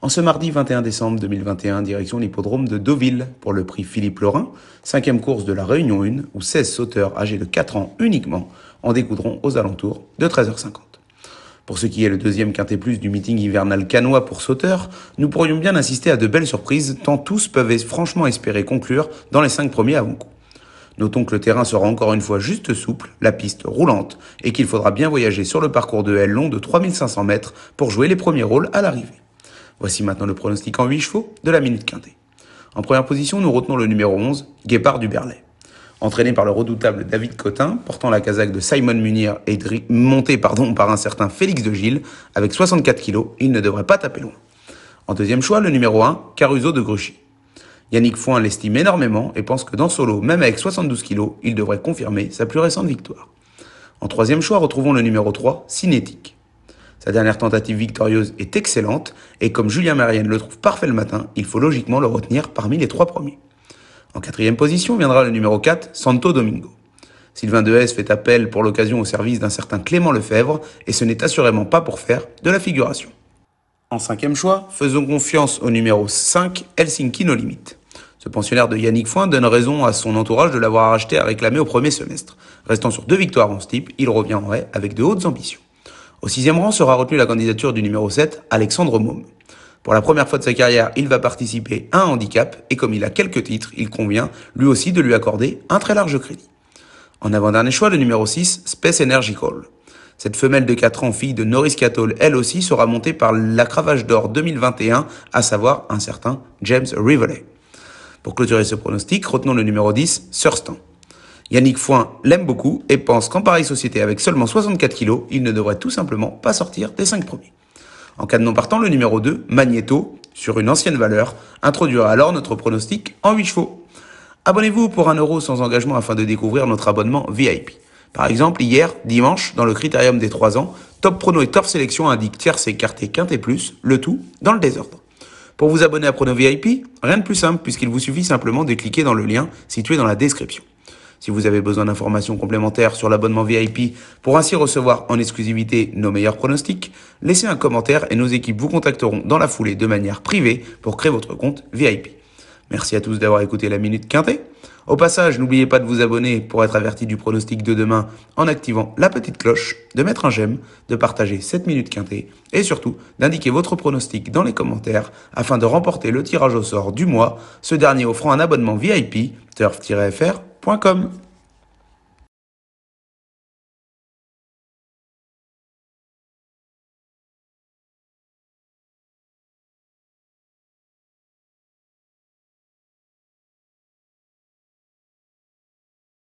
En ce mardi 21 décembre 2021, direction l'hippodrome de Deauville pour le prix Philippe Lorain, 5e course de la Réunion 1 où 16 sauteurs âgés de 4 ans uniquement en découdront aux alentours de 13h50. Pour ce qui est le deuxième quintet plus du meeting hivernal canois pour sauteurs, nous pourrions bien assister à de belles surprises tant tous peuvent franchement espérer conclure dans les 5 premiers avant-coups. Notons que le terrain sera encore une fois juste souple, la piste roulante et qu'il faudra bien voyager sur le parcours de L long de 3500 mètres pour jouer les premiers rôles à l'arrivée. Voici maintenant le pronostic en 8 chevaux de la Minute Quintée. En première position, nous retenons le numéro 11, Guépard du Berlay. Entraîné par le redoutable David Cotin, portant la casaque de Simon Munir et monté par un certain Félix de Gilles, avec 64 kg, il ne devrait pas taper loin. En deuxième choix, le numéro 1, Caruso de Gruchy. Yannick Fouin l'estime énormément et pense que dans son lot, même avec 72 kg, il devrait confirmer sa plus récente victoire. En troisième choix, retrouvons le numéro 3, Cinétique. Sa dernière tentative victorieuse est excellente et comme Julien Marianne le trouve parfait le matin, il faut logiquement le retenir parmi les 3 premiers. En 4e position viendra le numéro 4, Santo Domingo. Sylvain De Hesse fait appel pour l'occasion au service d'un certain Clément Lefebvre et ce n'est assurément pas pour faire de la figuration. En 5e choix, faisons confiance au numéro 5, Helsinki no Limit. Ce pensionnaire de Yannick Fouin donne raison à son entourage de l'avoir acheté à réclamer au premier semestre. Restant sur 2 victoires en steep, il revient en haie avec de hautes ambitions. Au 6e rang sera retenue la candidature du numéro 7, Alexandre Maume. Pour la première fois de sa carrière, il va participer à un handicap et comme il a quelques titres, il convient lui aussi de lui accorder un très large crédit. En avant-dernier choix, le numéro 6, Space Energy Call. Cette femelle de 4 ans, fille de Norris Catol, elle aussi sera montée par la cravache d'or 2021, à savoir un certain James Rivoli. Pour clôturer ce pronostic, retenons le numéro 10, Sir Stan. Yannick Fouin l'aime beaucoup et pense qu'en pareille société avec seulement 64 kg, il ne devrait tout simplement pas sortir des 5 premiers. En cas de non partant, le numéro 2, Magneto, sur une ancienne valeur, introduira alors notre pronostic en 8 chevaux. Abonnez-vous pour 1 € sans engagement afin de découvrir notre abonnement VIP. Par exemple, hier, dimanche, dans le critérium des 3 ans, Top Prono et Top Sélection indiquent tierce et quarté quinté plus, le tout dans le désordre. Pour vous abonner à Prono VIP, rien de plus simple puisqu'il vous suffit simplement de cliquer dans le lien situé dans la description. Si vous avez besoin d'informations complémentaires sur l'abonnement VIP pour ainsi recevoir en exclusivité nos meilleurs pronostics, laissez un commentaire et nos équipes vous contacteront dans la foulée de manière privée pour créer votre compte VIP. Merci à tous d'avoir écouté la Minute Quintet. Au passage, n'oubliez pas de vous abonner pour être averti du pronostic de demain en activant la petite cloche, de mettre un j'aime, de partager cette Minute Quintet et surtout d'indiquer votre pronostic dans les commentaires afin de remporter le tirage au sort du mois, ce dernier offrant un abonnement VIP turf-fr.com.